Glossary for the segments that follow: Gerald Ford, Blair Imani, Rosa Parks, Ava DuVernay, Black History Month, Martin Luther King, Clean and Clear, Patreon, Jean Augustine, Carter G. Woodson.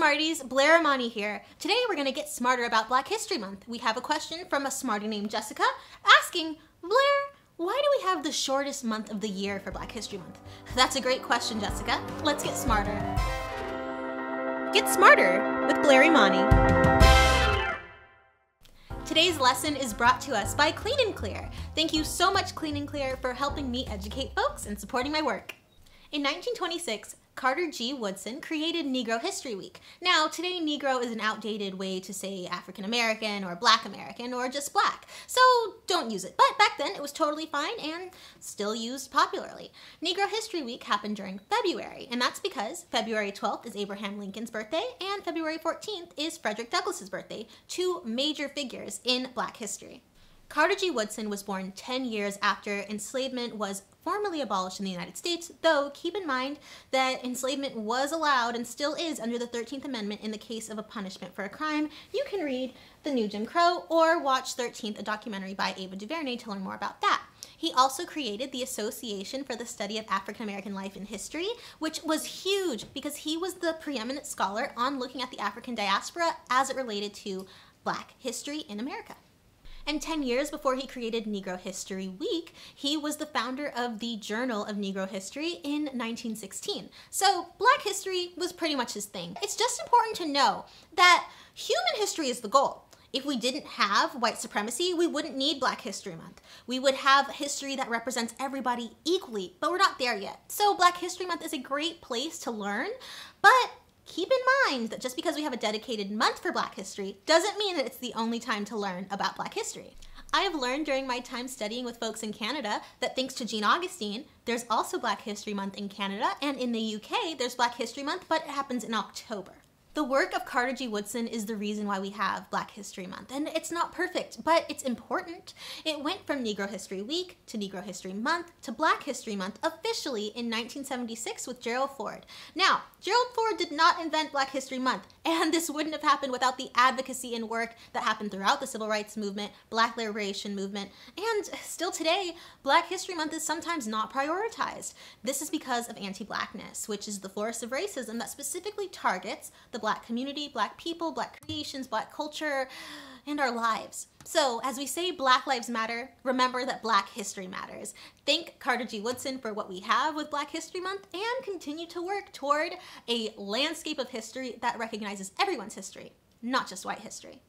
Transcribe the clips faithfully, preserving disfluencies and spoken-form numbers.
Smarties, Blair Imani here. Today we're gonna get smarter about Black History Month. We have a question from a smarty named Jessica asking, Blair, why do we have the shortest month of the year for Black History Month? That's a great question, Jessica. Let's get smarter. Get smarter with Blair Imani. Today's lesson is brought to us by Clean and Clear. Thank you so much, Clean and Clear, for helping me educate folks and supporting my work. In nineteen twenty-six, Carter G. Woodson created Negro History Week. Now, today Negro is an outdated way to say African American or Black American or just Black, so don't use it. But back then it was totally fine and still used popularly. Negro History Week happened during February, and that's because February twelfth is Abraham Lincoln's birthday and February fourteenth is Frederick Douglass's birthday, two major figures in Black history. Carter G. Woodson was born ten years after enslavement was formally abolished in the United States, though keep in mind that enslavement was allowed and still is under the thirteenth amendment in the case of a punishment for a crime. You can read The New Jim Crow or watch thirteenth, a documentary by Ava DuVernay, to learn more about that. He also created the Association for the Study of African American Life and History, which was huge because he was the preeminent scholar on looking at the African diaspora as it related to Black history in America. And ten years before he created Negro History Week, he was the founder of the Journal of Negro History in nineteen sixteen. So Black history was pretty much his thing. It's just important to know that human history is the goal. If we didn't have white supremacy, we wouldn't need Black History Month. We would have history that represents everybody equally, but we're not there yet. So Black History Month is a great place to learn, but keep in mind that just because we have a dedicated month for Black history doesn't mean that it's the only time to learn about Black history. I have learned during my time studying with folks in Canada that thanks to Jean Augustine, there's also Black History Month in Canada, and in the U K there's Black History Month, but it happens in October. The work of Carter G. Woodson is the reason why we have Black History Month, and it's not perfect, but it's important. It went from Negro History Week to Negro History Month to Black History Month officially in nineteen seventy-six with Gerald Ford. Now, Gerald Ford did not invent Black History Month, and this wouldn't have happened without the advocacy and work that happened throughout the Civil Rights Movement, Black Liberation Movement, and still today, Black History Month is sometimes not prioritized. This is because of anti-Blackness, which is the force of racism that specifically targets the Black community, Black people, Black creations, Black culture, and our lives. So as we say Black Lives Matter, remember that Black history matters. Thank Carter G. Woodson for what we have with Black History Month, and continue to work toward a landscape of history that recognizes everyone's history, not just white history.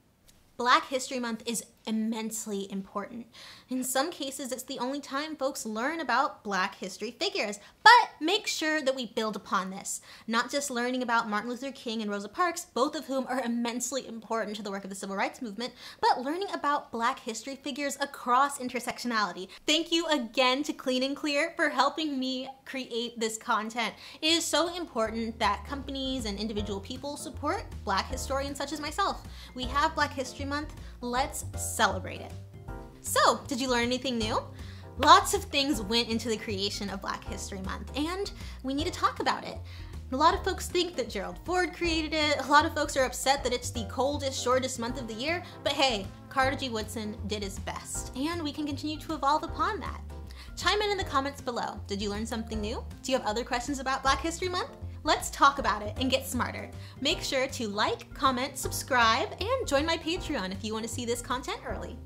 Black History Month is immensely important. In some cases, it's the only time folks learn about Black history figures, but make sure that we build upon this. Not just learning about Martin Luther King and Rosa Parks, both of whom are immensely important to the work of the Civil Rights Movement, but learning about Black history figures across intersectionality. Thank you again to Clean and Clear for helping me create this content. It is so important that companies and individual people support Black historians such as myself. We have Black History Month Month, let's celebrate it. So, did you learn anything new? Lots of things went into the creation of Black History Month, and we need to talk about it. A lot of folks think that Gerald Ford created it. A lot of folks are upset that it's the coldest, shortest month of the year, but hey, Carter G. Woodson did his best, and we can continue to evolve upon that. Chime in in the comments below. Did you learn something new? Do you have other questions about Black History Month? Let's talk about it and get smarter. Make sure to like, comment, subscribe, and join my Patreon if you want to see this content early.